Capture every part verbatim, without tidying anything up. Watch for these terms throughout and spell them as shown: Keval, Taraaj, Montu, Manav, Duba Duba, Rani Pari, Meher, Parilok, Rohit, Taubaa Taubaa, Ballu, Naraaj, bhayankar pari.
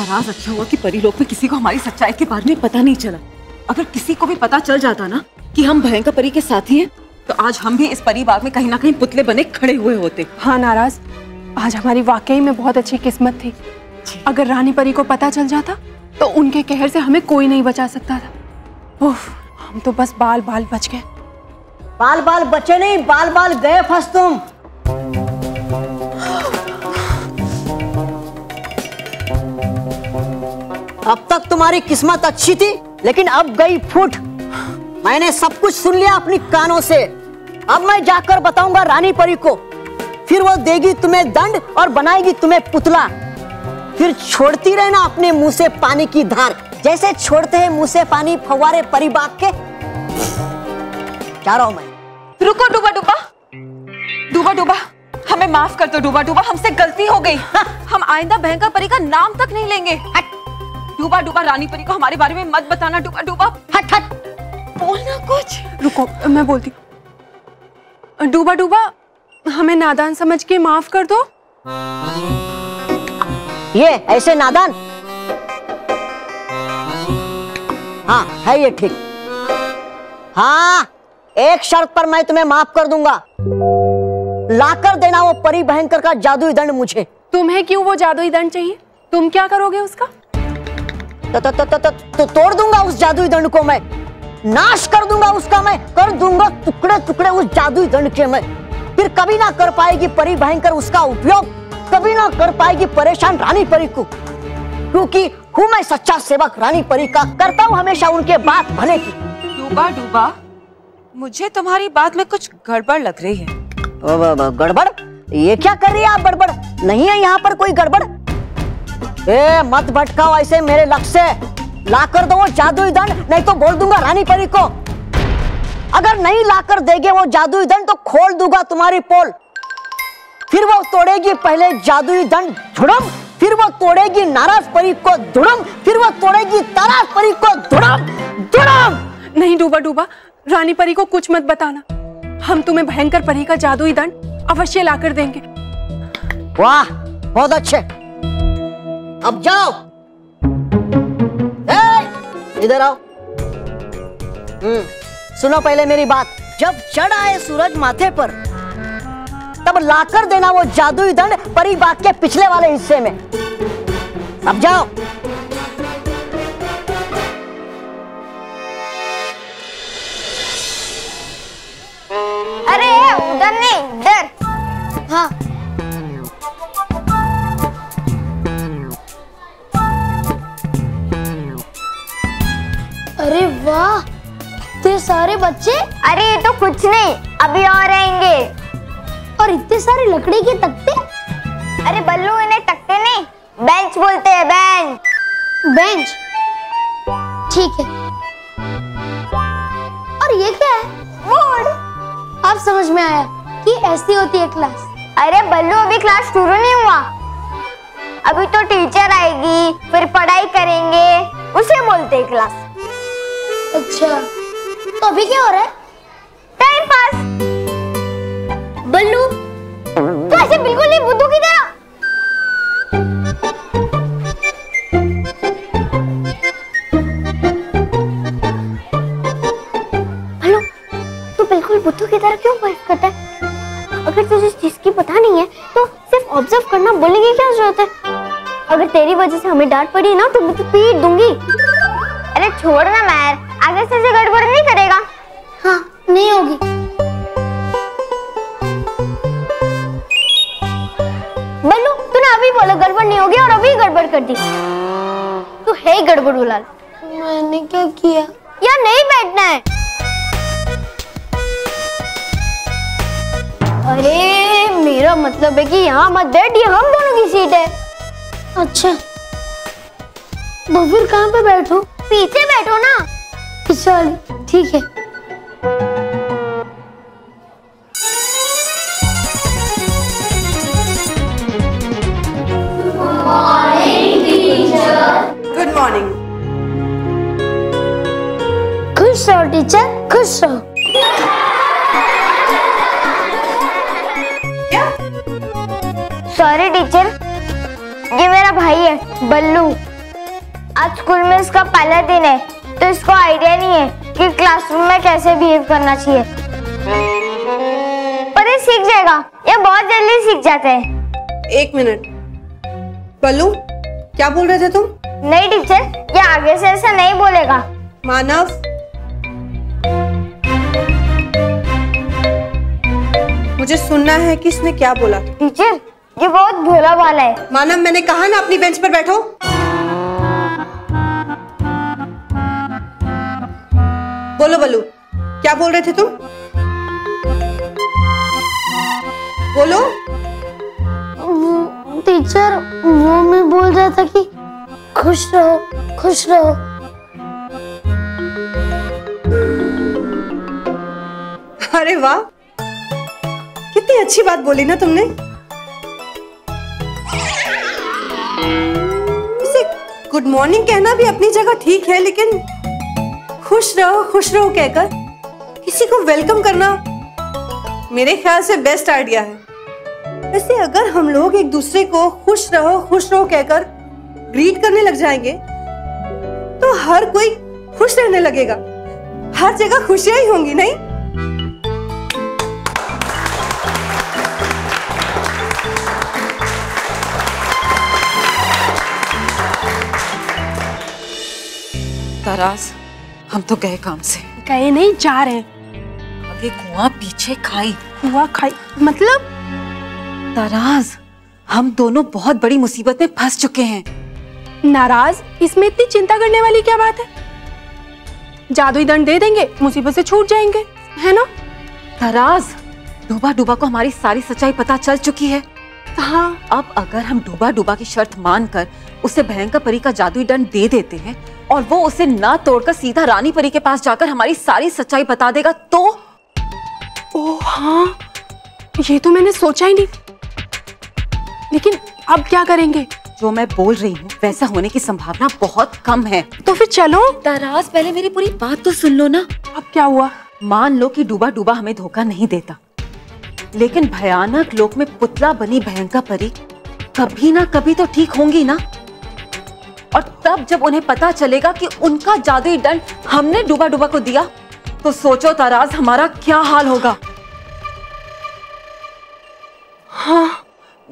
नाराज, अच्छा हुआ कि परीलोक में किसी को हमारी सच्चाई के बारे में पता नहीं चला। अगर किसी को भी पता चल जाता ना कि हम भयंकर परी के साथी हैं, तो आज हम भी इस परिवार में कहीं ना कहीं पुतले बने खड़े हुए होते। हाँ नाराज, आज हमारी वाकई में बहुत अच्छी किस्मत थी। अगर रानी परी को पता चल जाता तो उनके कहर से हमें कोई नहीं बचा सकता था। ओह, हम तो बस बाल बाल बच गए। बाल बाल बचे नहीं, बाल बाल गए फंस तुम। अब तक तुम्हारी किस्मत अच्छी थी, लेकिन अब गई फूट। मैंने सब कुछ सुन लिया अपनी कानों से। अब मैं जाकर बताऊंगा रानी परी को, फिर वो देगी तुम्हें दंड और बनाएगी तुम्हें पुतला। फिर छोड़ती रहना अपने मुंह से पानी की धार, जैसे छोड़ते हैं मुंह से पानी फव्वारे परी बाग के। जा रहा हूं मैं। रुको डूबा डूबा, डूबा डूबा हमें माफ कर दो। डूबा डूबा हमसे गलती हो गई। हाँ। हम आइंदा भयंकर परी का नाम तक नहीं लेंगे। डूबा डूबा रानी परी को हमारे बारे में मत बताना। डूबा डूबा हट हट, बोलना कुछ। रुको मैं बोलती। डूबा डूबा हमें नादान समझ के माफ कर दो। ये ऐसे नादान? हाँ है ये ठीक। हाँ एक शर्त पर मैं तुम्हें माफ कर दूंगा, लाकर देना वो परी भयंकर का जादुई दंड मुझे। तुम्हें क्यों वो जादुई दंड चाहिए? तुम क्या करोगे उसका? तो, तो, तो, तो, तो, तो तोड़ दूंगा उस जादुई दंड को मैं, नाश कर दूंगा उसका मैं, कर दूंगा टुकड़े टुकड़े उस जादुई दंड के मैं। फिर कभी ना कर पाएगी परी भयंकर उसका उपयोग, कभी ना कर पाएगी परेशान रानी परी को। क्योंकि हूँ मैं सच्चा सेवक रानी परी का, करता हूँ हमेशा उनके बात भले की। डूबा डूबा मुझे तुम्हारी बात में कुछ गड़बड़ लग रही है। गड़बड़? ये क्या कर रही है आप? गड़बड़ नहीं है यहाँ पर कोई गड़बड़। ए, मत भटकाओ ऐसे मेरे लक्ष्य से। ला कर दो वो जादुई दंड, नहीं तो बोल दूंगा रानी परी को। अगर नहीं ला कर देगे वो जादुई दंड तो खोल दूंगा तुम्हारी पोल। फिर वो तोड़ेगी पहले जादुई दंड धुड़म, फिर वो तोड़ेगी नाराज परी को धुड़म, फिर वो तोड़ेगी ताराज परी को धुड़म धुड़म। नहीं डूबा डूबा रानी परी को कुछ मत बताना। हम तुम्हें भयंकर परी का जादुई दंड अवश्य ला कर देंगे। वाह बहुत अच्छे, अब जाओ। ए, इधर आओ। सुनो पहले मेरी बात। जब चढ़ आए सूरज माथे पर, तब लाकर देना वो जादुई दंड परी बाग के पिछले वाले हिस्से में। अब जाओ। अरे उधर नहीं, इधर। हाँ अरे वाह, इतने सारे बच्चे। अरे ये तो कुछ नहीं, अभी और आएंगे। और इतने सारे लकड़ी के तख्ते। अरे बल्लू इन्हें तख्ते नहीं बेंच बोलते हैं। बेंच बेंच ठीक है। और ये क्या है? बोर्ड। अब समझ में आया कि ऐसी होती है क्लास। अरे बल्लू अभी क्लास शुरू नहीं हुआ, अभी तो टीचर आएगी फिर पढ़ाई करेंगे, उसे बोलते हैं क्लास। अच्छा तो अभी क्या हो रहा है? Time pass. बल्लू तो ऐसे बिल्कुल नहीं बुद्धू की तरह। बल्लू तू बिल्कुल बुद्धू की तरह क्यों बात करता है? अगर तुझे इस चीज की पता नहीं है तो सिर्फ ऑब्जर्व करना, बोलने की क्या जरूरत है? अगर तेरी वजह से हमें डांट पड़ी ना तो मैं तुझे पीट दूंगी। अरे छोड़ ना मैर, आगे से ऐसे गड़बड़ नहीं करेगा। हाँ नहीं होगी। बल्लू तूने अभी बोला गड़बड़ नहीं होगी और अभी गड़बड़ कर दी। तू है ही गड़बड़ गुलाल। मैंने क्या किया? यार नहीं बैठना है। अरे मेरा मतलब है कि यहाँ मत बैठ, ये हम दोनों की सीट है। अच्छा तो फिर कहाँ पे बैठो? पीछे बैठो ना। चल ठीक है। Good morning. खुश रहो टीचर, खुश रहो। क्या? सॉरी टीचर, ये मेरा भाई है बल्लू। आज स्कूल में इसका पहला दिन है तो इसको आइडिया नहीं है कि क्लासरूम में कैसे बिहेव करना चाहिए, पर ये सीख जाएगा, ये बहुत जल्दी सीख जाते हैं। एक मिनट, बल्लू क्या बोल रहे थे तुम? नहीं टीचर, ये आगे से ऐसा नहीं बोलेगा। मानव, मुझे सुनना है कि इसने क्या बोला। टीचर ये बहुत भोला वाला है। मानव मैंने कहा ना अपनी बेंच पर बैठो। बोलो बल्लू क्या बोल रहे थे तुम? बोलो। वो, टीचर वो मैं बोल रहा था कि खुश रहो खुश रहो। अरे वाह, कितनी अच्छी बात बोली ना तुमने। इसे गुड मॉर्निंग कहना भी अपनी जगह ठीक है, लेकिन खुश रहो खुश रहो कहकर किसी को वेलकम करना मेरे ख्याल से बेस्ट आइडिया है। वैसे अगर हम लोग एक दूसरे को खुश रहो खुश रहो कहकर ग्रीट करने लग जाएंगे तो हर कोई खुश रहने लगेगा, हर जगह खुशियां ही होंगी। नहीं ताराज, हम तो गए काम से। गए नहीं, जा रहे। आगे कुआं पीछे खाई। कुआं खाई मतलब? ताराज, हम दोनों बहुत बड़ी मुसीबत में फंस चुके हैं। नाराज, इसमें इतनी चिंता करने वाली क्या बात है? जादुई दंड दे देंगे, मुसीबत से छूट जाएंगे, है ना? ताराज, डूबा डूबा को हमारी सारी सच्चाई पता चल चुकी है। हाँ, अब अगर हम डूबा डूबा की शर्त मानकर उसे भयंकर परी का जादुई दंड दे देते हैं और वो उसे ना तोड़कर सीधा रानी परी के पास जाकर हमारी सारी सच्चाई बता देगा तो। ओ हाँ, ये तो मैंने सोचा ही नहीं, लेकिन अब क्या करेंगे? जो मैं बोल रही हूँ वैसा होने की संभावना बहुत कम है। तो फिर चलो। ताराज पहले मेरी पूरी बात तो सुन लो ना। अब क्या हुआ? मान लो कि डूबा डूबा हमें धोखा नहीं देता, लेकिन भयानक लोक में पुतला बनी भयंकर परी कभी ना कभी तो ठीक होंगी ना, और तब जब उन्हें पता चलेगा कि उनका जादुई दंड हमने डूबा डूबा को दिया तो सोचो ताराज हमारा क्या हाल होगा। हाँ,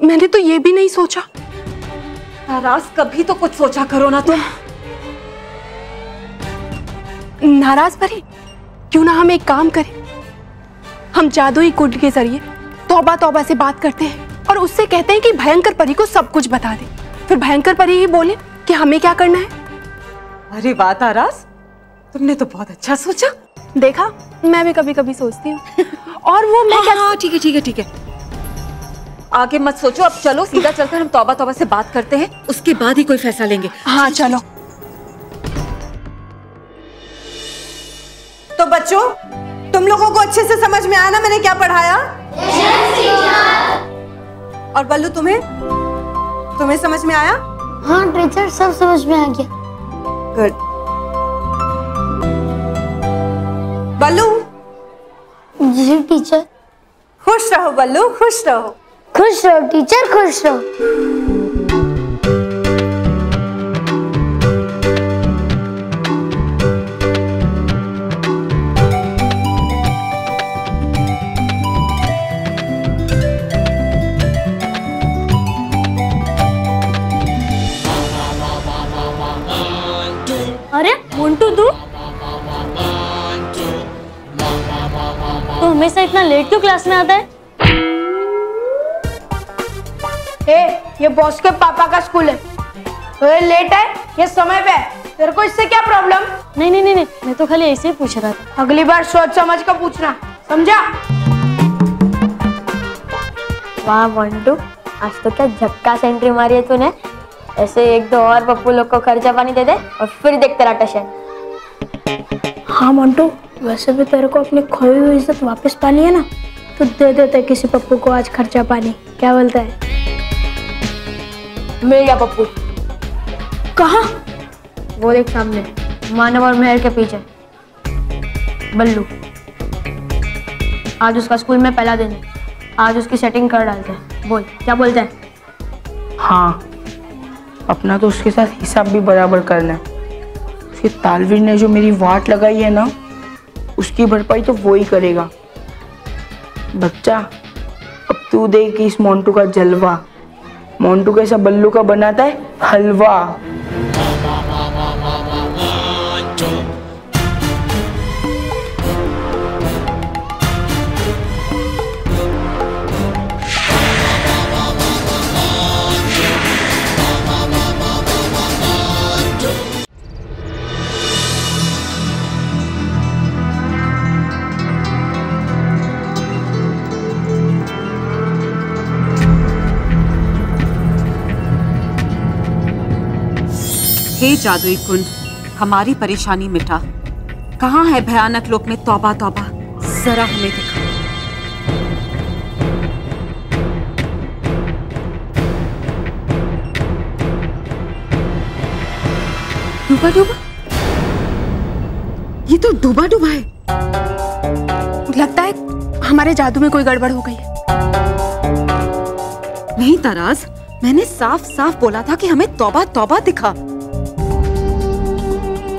मैंने तो ये भी नहीं सोचा। ताराज कभी तो कुछ सोचा करो ना तुम। नाराज परी, क्यों ना हम एक काम करें, हम जादुई गुड के जरिए तौबा तौबा से बात करते हैं और उससे कहते हैं कि भयंकर परी को सब कुछ बता दे, फिर भयंकर परी ही बोले कि हमें क्या करना है। अरे वाह ताराज, तुमने तो बहुत अच्छा सोचा। देखा, मैं भी कभी कभी सोचती हूँ। और वो मैं हाँ, हाँ, ठीक है ठीक है ठीक है, आगे मत सोचो, अब चलो सीधा चलकर हम तौबा तौबा से बात करते हैं, उसके बाद ही कोई फैसला लेंगे। हाँ चलो। तो बच्चों, तुम लोगों को अच्छे से समझ में आया ना मैंने क्या पढ़ाया? और बल्लू तुम्हें तुम्हें समझ में आया? हाँ टीचर, सब समझ में आ गया। गुड। बल्लू। जी टीचर। खुश रहो बल्लू, खुश रहो। खुश रहो टीचर, खुश रहो। अरे मोंटू तू तो हमेशा इतना लेट क्यों क्लास में आता है? ए, ये बॉस के पापा का स्कूल है तो ये लेट है, ये समय पे है, तेरे को इससे क्या प्रॉब्लम? नहीं नहीं नहीं नहीं, मैं तो खाली ऐसे ही पूछ रहा था। अगली बार सोच समझ कर पूछना, समझा? वाह मोंटू, आज तो क्या झक्कास एंट्री मारी है तूने। ऐसे एक दो और पप्पू लोग को खर्चा पानी दे दे और फिर देख तेरा टशन। हाँ मोंटू, वैसे भी तेरे को अपनी खोई हुई इज्जत वापस पानी है ना, तो दे देते किसी पप्पू को आज खर्चा पानी, क्या बोलता है? मिल गया पप्पू। कहाँ? वो देख सामने, मानव और मेहर के पीछे। बल्लू, आज उसका स्कूल में पहला दिन है, आज उसकी सेटिंग कर डालते हैं। बोल क्या बोलते हैं? हाँ अपना तो उसके साथ हिसाब भी बराबर करना है। उसके तालवीर ने जो मेरी वाट लगाई है ना, उसकी भरपाई तो वो ही करेगा। बच्चा, अब तू देख इस मोंटू का जलवा। मोंटू कैसा बल्लू का बनाता है हलवा। हे जादुई कुंड, हमारी परेशानी मिटा। कहाँ है भयानक लोक में तौबा तौबा, जरा हमें दिखा। डूबा डूबा, ये तो डूबा डूबा है। लगता है हमारे जादू में कोई गड़बड़ हो गई है। नहीं ताराज, मैंने साफ साफ बोला था कि हमें तौबा तौबा दिखा।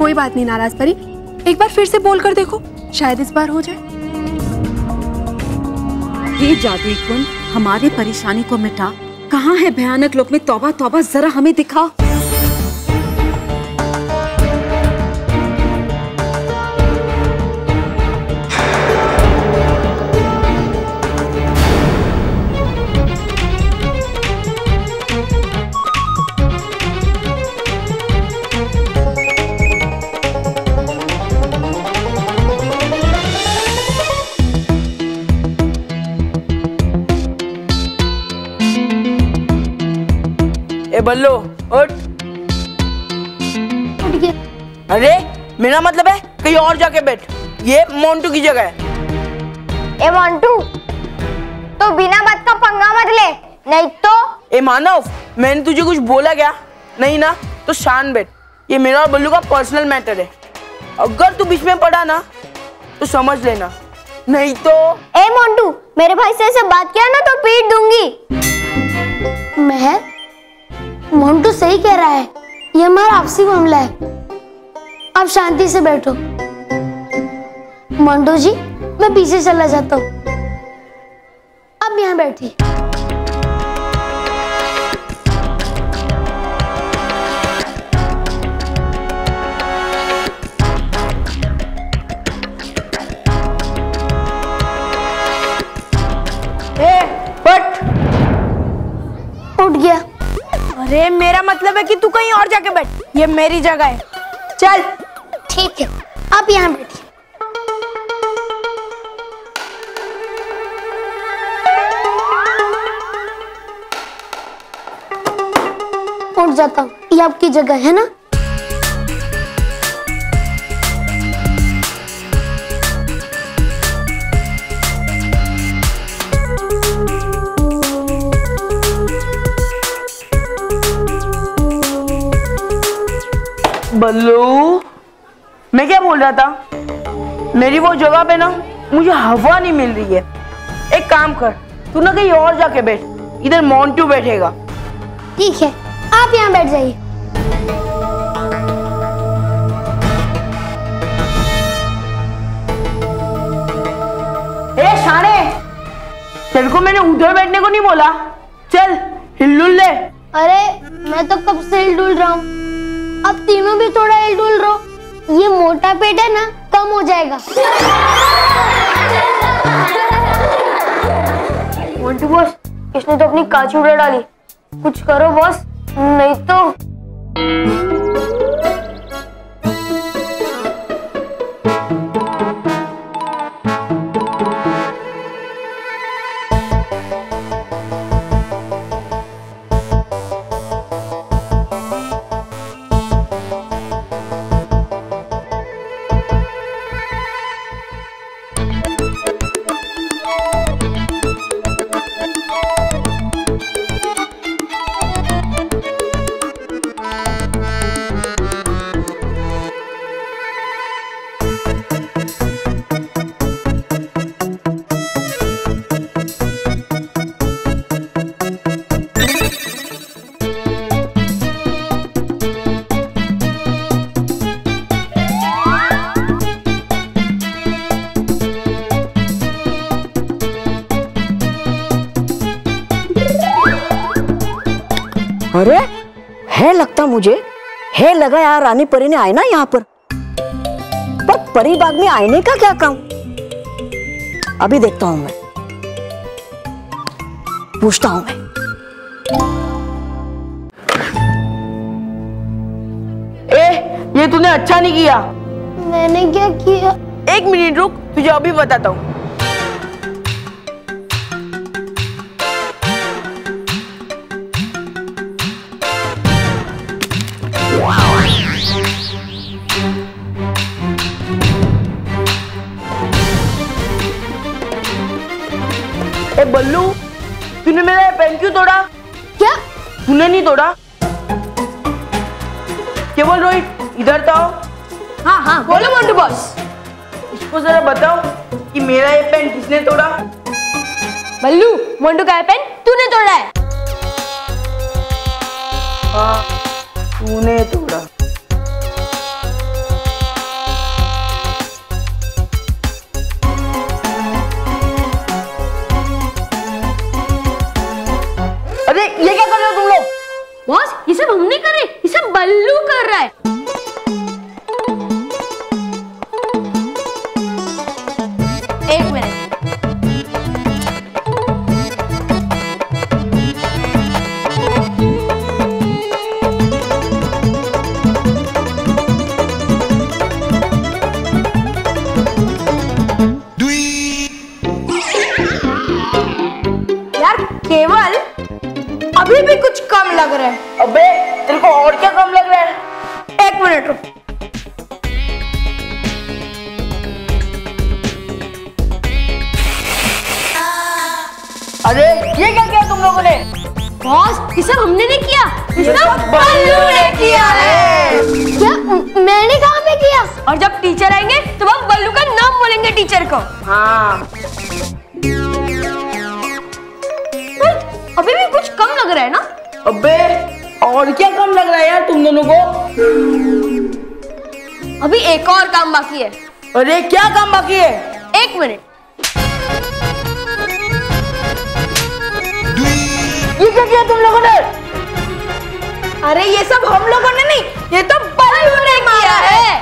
कोई बात नहीं नाराज परी, एक बार फिर से बोल कर देखो, शायद इस बार हो जाए। ये जादुई कुंड हमारे परेशानी को मिटा। कहाँ है भयानक लोक में तौबा तौबा, जरा हमें दिखा। बल्लू उठ। उठ गया। अरे मेरा मतलब है कहीं और जाके बैठ, ये मोंटू की जगह है। ए मोंटू, तो बिना बात का पंगा मत ले, नहीं तो। ए मानव, मैंने तुझे कुछ बोला क्या? नहीं ना, तो शांत बैठ। ये मेरा और बल्लू का पर्सनल मैटर है। अगर तू बीच में पड़ा ना तो समझ लेना, नहीं तो। ए मोंटू, मेरे भाई से ऐसे बात किया ना तो पीट दूंगी मैं। मोंटू सही कह रहा है, ये हमारा आपसी मामला है। आप शांति से बैठो। मोंटू जी, मैं पीछे चला जाता हूँ, आप यहाँ बैठिए। उठ गया। अरे मेरा मतलब है कि तू कहीं और जाके बैठ, ये मेरी जगह है। चल ठीक है, आप यहाँ बैठिए। उठ जाता हूँ, ये आपकी जगह है ना। बल्लू, मैं क्या बोल रहा था? मेरी वो जगह पे ना मुझे हवा नहीं मिल रही है। एक काम कर, तू ना कहीं और जाके बैठ, इधर मोंटू बैठेगा। ठीक है, आप यहाँ बैठ जाइए। ए शाने, तेरे को मैंने उधर बैठने को नहीं बोला। चल हिलडुल ले। अरे मैं तो कब से हिलडुल रहा हूँ, अब तीनों भी थोड़ा हिलडुल रहो। ये मोटा पेट है ना, कम हो जाएगा। मोंटू बॉस, इसने तो अपनी काची उड़ा डाली। कुछ करो बॉस, नहीं तो। अरे है लगता मुझे, है लगा यार रानी परी ने आईना यहाँ पर, पर परी बाग में आईने का क्या काम? अभी देखता हूं मैं, पूछता हूं मैं। ए, ये तूने अच्छा नहीं किया। मैंने क्या किया? एक मिनट रुक, तुझे अभी बताता हूँ। ए बल्लू, तूने मेरा पेन क्यों तोड़ा? क्या? तूने नहीं तोड़ा। केवल रोहित इधर तो आओ। हाँ हाँ बोलो मोंटू बॉस। इसको जरा बताओ कि मेरा ये पेन किसने तोड़ा? बल्लू, मोंटू का ये पेन तूने तोड़ा है। हाँ, तूने तोड़ा। अरे ये क्या कर रहे हो तुम लोग? बॉस ये सब हम नहीं कर रहे, ये सब बल्लू कर रहा है। केवल अभी भी कुछ कम लग रहा है। अबे तेरे को और क्या कम लग रहा है? एक मिनट रुक। अरे ये क्या किया तुम लोगों ने? बॉस ये सब हमने नहीं किया, ये सब बल्लू ने किया है। क्या? मैंने कहाँ पे किया? और जब टीचर आएंगे तो हम बल्लू का नाम बोलेंगे टीचर को। हाँ अभी भी कुछ कम लग रहा है ना? अबे और क्या कम लग रहा है यार तुम दोनों को? अभी एक और काम बाकी है। अरे क्या काम बाकी है? एक मिनट। ये क्या किया तुम लोगों ने? अरे ये सब हम लोगों ने नहीं, ये तो बल्लू ने किया है।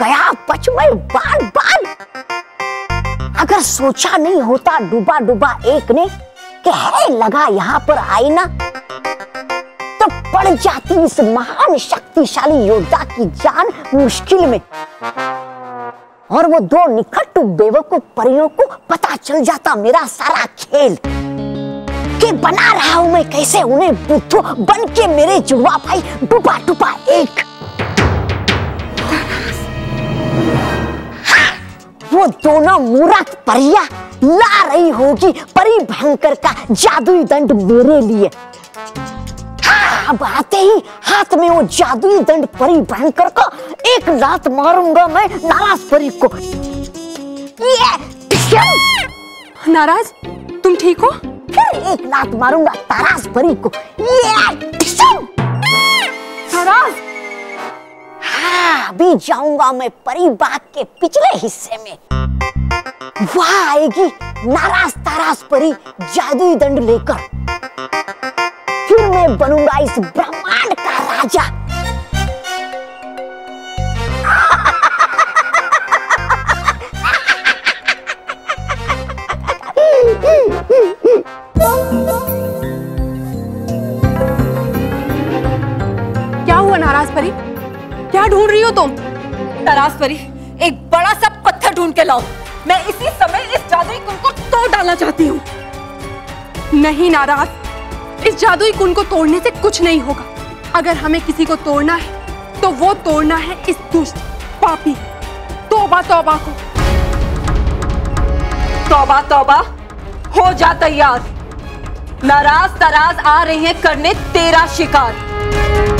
गया बच में बाल बाल। अगर सोचा नहीं होता डूबा डूबा एक ने कि है लगा यहाँ पर आईना, तो पड़ जाती इस महान शक्तिशाली योद्धा की जान मुश्किल में, और वो दो निकट बेवकूफ परियों को पता चल जाता मेरा सारा खेल कि बना रहा हूं मैं कैसे उन्हें बुद्धू बन के मेरे जुड़वा भाई डूबा डूबा एक। वो दोनों मूर्ख परिया ला रही होगी परी भयंकर का जादुई दंड मेरे लिए। हाँ, अब आते ही हाथ में वो जादुई दंड परी भयंकर को एक लात मारूंगा मैं नाराज परी को। ये नाराज तुम ठीक हो? फिर एक लात मारूंगा ताराज परी को। ये नाराज अभी जाऊंगा मैं परी बाग के पिछले हिस्से में, वहां आएगी नाराज ताराज परी जादुई दंड लेकर। फिर मैं बनूंगा इस ब्रह्मांड का राजा। क्या हुआ नाराज परी, क्या ढूंढ रही हो तुम? ताराज परी एक बड़ा सा पत्थर ढूंढ के लाओ, मैं इसी समय इस जादुई कुंड को तोड़ डालना चाहती हूँ। नहीं नाराज, इस जादुई कुंड को तोड़ने से कुछ नहीं होगा। अगर हमें किसी को तोड़ना है तो वो तोड़ना है इस दुष्ट पापी तौबा तौबा को। तौबा तौबा हो जा तैयार, नाराज ताराज आ रहे हैं करने तेरा शिकार।